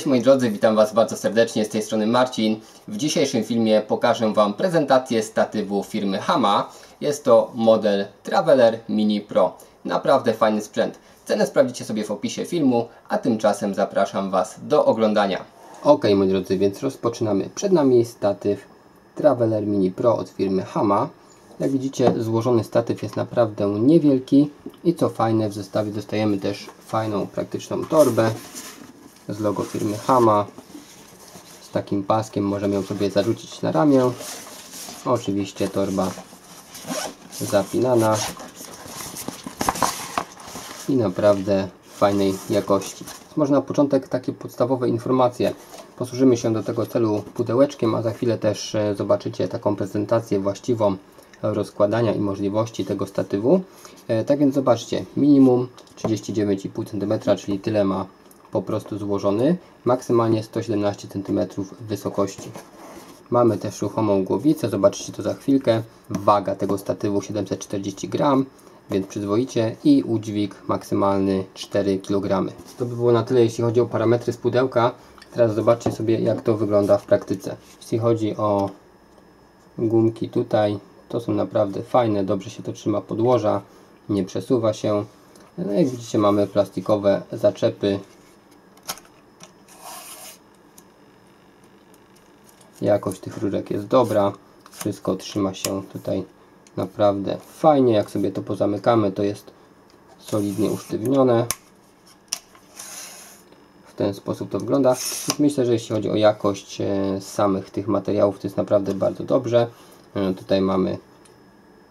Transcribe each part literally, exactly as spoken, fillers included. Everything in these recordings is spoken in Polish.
Cześć moi drodzy, witam Was bardzo serdecznie, z tej strony Marcin. W dzisiejszym filmie pokażę Wam prezentację statywu firmy Hama. Jest to model Traveller Mini Pro. Naprawdę fajny sprzęt. Cenę sprawdzicie sobie w opisie filmu, a tymczasem zapraszam Was do oglądania. Ok moi drodzy, więc rozpoczynamy. Przed nami jest statyw Traveller Mini Pro od firmy Hama. Jak widzicie, złożony statyw jest naprawdę niewielki i co fajne, w zestawie dostajemy też fajną, praktyczną torbę z logo firmy Hama. Z takim paskiem możemy ją sobie zarzucić na ramię. Oczywiście torba zapinana i naprawdę fajnej jakości. Może na początek takie podstawowe informacje. Posłużymy się do tego celu pudełeczkiem, a za chwilę też zobaczycie taką prezentację właściwą rozkładania i możliwości tego statywu. Tak więc zobaczcie, minimum trzydzieści dziewięć i pół centymetra, czyli tyle ma po prostu złożony, maksymalnie sto siedemnaście centymetrów wysokości. Mamy też ruchomą głowicę, zobaczycie to za chwilkę. Waga tego statywu siedemset czterdzieści gramów, więc przyzwoicie, i udźwig maksymalny cztery kilogramy. To by było na tyle, jeśli chodzi o parametry z pudełka. Teraz zobaczcie sobie, jak to wygląda w praktyce. Jeśli chodzi o gumki tutaj, to są naprawdę fajne, dobrze się to trzyma podłoża, nie przesuwa się. No jak widzicie, mamy plastikowe zaczepy. Jakość tych rurek jest dobra, wszystko trzyma się tutaj naprawdę fajnie. Jak sobie to pozamykamy, to jest solidnie usztywnione. W ten sposób to wygląda. Myślę, że jeśli chodzi o jakość samych tych materiałów, to jest naprawdę bardzo dobrze. Tutaj mamy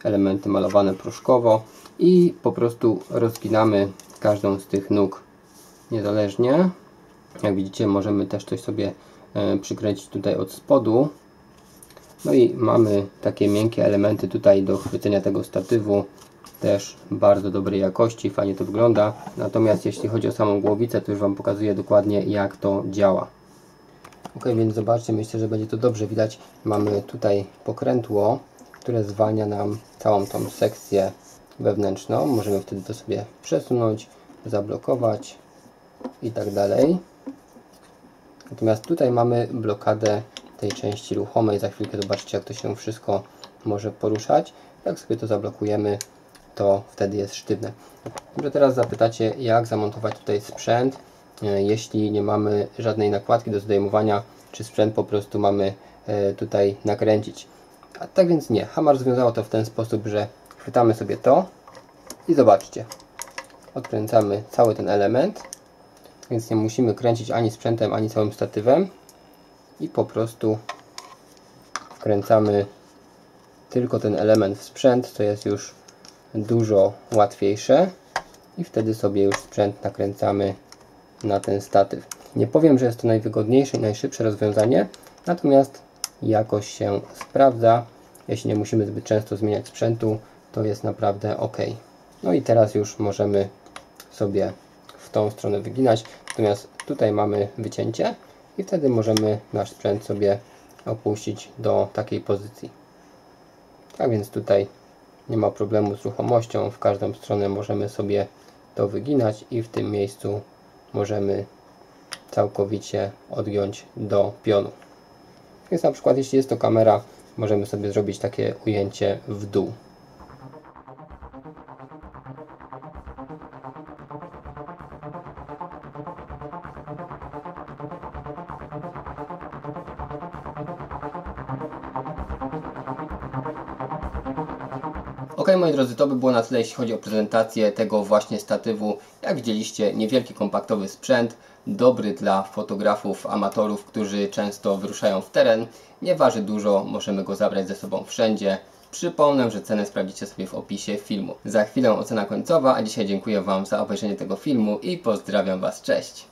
elementy malowane proszkowo i po prostu rozginamy każdą z tych nóg niezależnie. Jak widzicie, możemy też coś sobie przykręcić tutaj od spodu. No i mamy takie miękkie elementy tutaj do chwycenia tego statywu, też bardzo dobrej jakości, fajnie to wygląda. Natomiast jeśli chodzi o samą głowicę, to już Wam pokazuję dokładnie, jak to działa. Ok, więc zobaczcie, myślę, że będzie to dobrze widać. Mamy tutaj pokrętło, które zwalnia nam całą tą sekcję wewnętrzną. Możemy wtedy to sobie przesunąć, zablokować i tak dalej. Natomiast tutaj mamy blokadę tej części ruchomej. Za chwilkę zobaczycie, jak to się wszystko może poruszać. Jak sobie to zablokujemy, to wtedy jest sztywne. Dobrze, teraz zapytacie, jak zamontować tutaj sprzęt, jeśli nie mamy żadnej nakładki do zdejmowania, czy sprzęt po prostu mamy tutaj nakręcić. A tak więc nie, Hama rozwiązało to w ten sposób, że chwytamy sobie to i zobaczcie, odkręcamy cały ten element, więc nie musimy kręcić ani sprzętem, ani całym statywem i po prostu wkręcamy tylko ten element w sprzęt, co jest już dużo łatwiejsze, i wtedy sobie już sprzęt nakręcamy na ten statyw. Nie powiem, że jest to najwygodniejsze i najszybsze rozwiązanie, natomiast jakoś się sprawdza. Jeśli nie musimy zbyt często zmieniać sprzętu, to jest naprawdę ok. No i teraz już możemy sobie w tą stronę wyginać, natomiast tutaj mamy wycięcie i wtedy możemy nasz sprzęt sobie opuścić do takiej pozycji. Tak więc tutaj nie ma problemu z ruchomością, w każdą stronę możemy sobie to wyginać i w tym miejscu możemy całkowicie odgiąć do pionu. Więc na przykład jeśli jest to kamera, możemy sobie zrobić takie ujęcie w dół. Ok moi drodzy, to by było na tyle, jeśli chodzi o prezentację tego właśnie statywu. Jak widzieliście, niewielki kompaktowy sprzęt, dobry dla fotografów, amatorów, którzy często wyruszają w teren. Nie waży dużo, możemy go zabrać ze sobą wszędzie. Przypomnę, że cenę sprawdzicie sobie w opisie filmu. Za chwilę ocena końcowa, a dzisiaj dziękuję Wam za obejrzenie tego filmu i pozdrawiam Was, cześć!